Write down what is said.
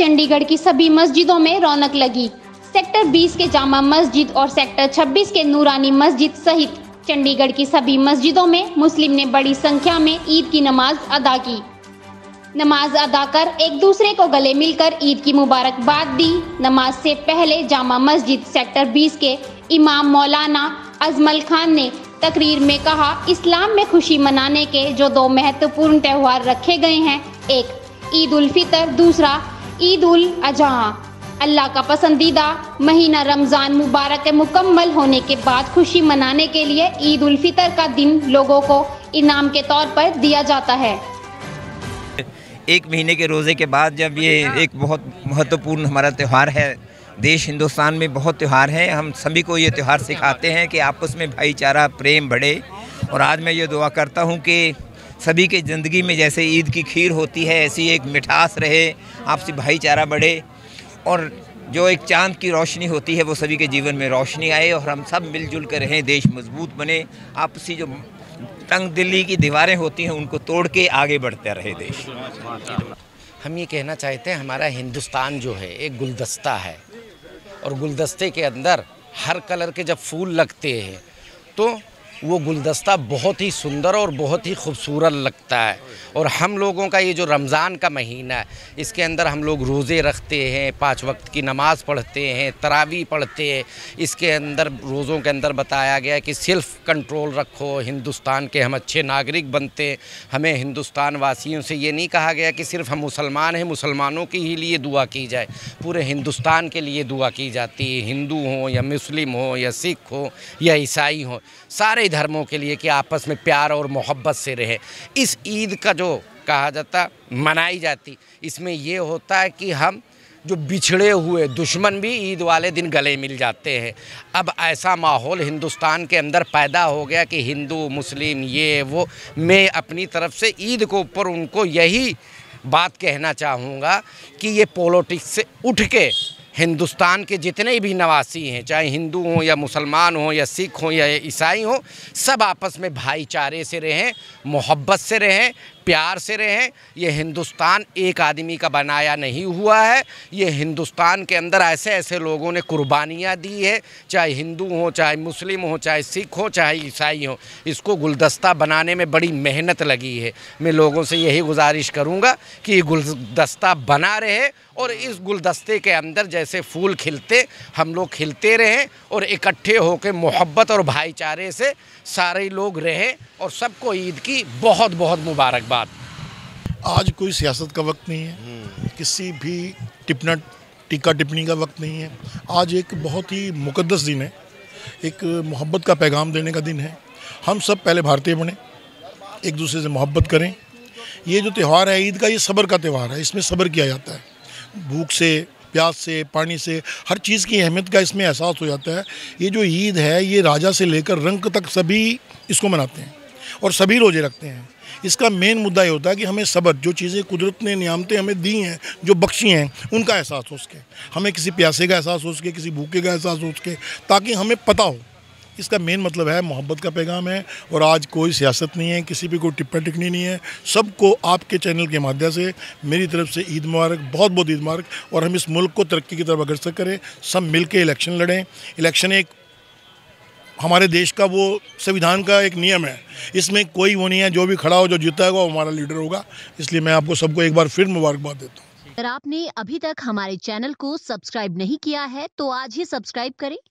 चंडीगढ़ की सभी मस्जिदों में रौनक लगी। सेक्टर 20 के जामा मस्जिद और सेक्टर 26 के नूरानी मस्जिद सहित चंडीगढ़ की सभी मस्जिदों में मुस्लिम ने बड़ी संख्या में ईद की नमाज अदा की। नमाज अदा कर एक दूसरे को गले मिलकर ईद की मुबारकबाद दी। नमाज से पहले जामा मस्जिद सेक्टर 20 के इमाम मौलाना अजमल खान ने तकरीर में कहा, इस्लाम में खुशी मनाने के जो दो महत्वपूर्ण त्यौहार रखे गए हैं, एक ईद उल फितर, दूसरा ईद उल अजहा। अल्लाह का पसंदीदा महीना रमजान मुबारक के मुकम्मल होने के बाद खुशी मनाने के लिए ईद उल फितर का दिन लोगों को इनाम के तौर पर दिया जाता है। एक महीने के रोज़े के बाद जब ये एक बहुत महत्वपूर्ण हमारा त्यौहार है, देश हिंदुस्तान में बहुत त्यौहार हैं, हम सभी को ये त्यौहार सिखाते हैं कि आपस में भाईचारा प्रेम बढ़े। और आज मैं ये दुआ करता हूँ कि सभी के ज़िंदगी में जैसे ईद की खीर होती है, ऐसी एक मिठास रहे, आपसी भाईचारा बढ़े और जो एक चांद की रोशनी होती है वो सभी के जीवन में रोशनी आए और हम सब मिलजुल कर रहें, देश मजबूत बने, आपसी जो तंग दिल्ली की दीवारें होती हैं उनको तोड़ के आगे बढ़ते रहे देश। हम ये कहना चाहते हैं हमारा हिंदुस्तान जो है एक गुलदस्ता है और गुलदस्ते के अंदर हर कलर के जब फूल लगते हैं तो वो गुलदस्ता बहुत ही सुंदर और बहुत ही खूबसूरत लगता है। और हम लोगों का ये जो रमज़ान का महीना है इसके अंदर हम लोग रोज़े रखते हैं, 5 वक्त की नमाज़ पढ़ते हैं, तरावी पढ़ते हैं। इसके अंदर रोज़ों के अंदर बताया गया है कि सेल्फ़ कंट्रोल रखो, हिंदुस्तान के हम अच्छे नागरिक बनते हैं। हमें हिंदुस्तान वासियों से ये नहीं कहा गया कि सिर्फ हम मुसलमान हैं, मुसलमानों के ही लिए दुआ की जाए, पूरे हिंदुस्तान के लिए दुआ की जाती है। हिंदू हों या मुस्लिम हों या सिख हों या ईसाई हों, सारे धर्मों के लिए कि आपस में प्यार और मोहब्बत से रहे। इस ईद का जो कहा जाता मनाई जाती, इसमें ये होता है कि हम जो बिछड़े हुए दुश्मन भी ईद वाले दिन गले मिल जाते हैं। अब ऐसा माहौल हिंदुस्तान के अंदर पैदा हो गया कि हिंदू मुस्लिम ये वो, मैं अपनी तरफ से ईद के ऊपर उनको यही बात कहना चाहूँगा कि ये पॉलिटिक्स से उठ के हिंदुस्तान के जितने भी निवासी हैं, चाहे हिंदू हों या मुसलमान हों या सिख हों या ईसाई हों, सब आपस में भाईचारे से रहें, मोहब्बत से रहें, प्यार से रहें। ये हिंदुस्तान एक आदमी का बनाया नहीं हुआ है, ये हिंदुस्तान के अंदर ऐसे ऐसे लोगों ने कुर्बानियाँ दी है, चाहे हिंदू हों, चाहे मुस्लिम हों, चाहे सिख हों, चाहे ईसाई हों। इसको गुलदस्ता बनाने में बड़ी मेहनत लगी है। मैं लोगों से यही गुजारिश करूँगा कि ये गुलदस्ता बना रहे और इस गुलदस्ते के अंदर जैसे फूल खिलते हम लोग खिलते रहें और इकट्ठे होकर मोहब्बत और भाईचारे से सारे लोग रहें। और सबको ईद की बहुत बहुत मुबारकबाद। आज कोई सियासत का वक्त नहीं है, किसी भी टिप्पणी का वक्त नहीं है। आज एक बहुत ही मुकद्दस दिन है, एक मोहब्बत का पैगाम देने का दिन है। हम सब पहले भारतीय बने, एक दूसरे से मोहब्बत करें। ये जो त्यौहार है ईद का, ये सब्र का त्यौहार है, इसमें सब्र किया जाता है। भूख से, प्यास से, पानी से, हर चीज़ की अहमियत का इसमें एहसास हो जाता है। ये जो ईद है ये राजा से लेकर रंक तक सभी इसको मनाते हैं और सभी रोजे रखते हैं। इसका मेन मुद्दा ये होता है कि हमें सब्र, जो चीज़ें कुदरत ने नियामतें हमें दी हैं, जो बख्शी हैं, उनका एहसास हो सके, हमें किसी प्यासे का एहसास हो सके, किसी भूखे का एहसास हो सके, ताकि हमें पता हो। इसका मेन मतलब है मोहब्बत का पैगाम है। और आज कोई सियासत नहीं है, किसी पे कोई टिप्पणी टिकनी नहीं है। सबको आपके चैनल के माध्यम से मेरी तरफ से ईद मुबारक, बहुत बहुत ईद मुबारक। और हम इस मुल्क को तरक्की की तरफ अग्रसर करें, सब मिलके इलेक्शन लड़ें। इलेक्शन एक हमारे देश का, वो संविधान का एक नियम है, इसमें कोई वो नहीं है, जो भी खड़ा हो, जो जीता होगा वो हमारा लीडर होगा। इसलिए मैं आपको सबको एक बार फिर मुबारकबाद देता हूँ। अगर आपने अभी तक हमारे चैनल को सब्सक्राइब नहीं किया है तो आज ही सब्सक्राइब करें।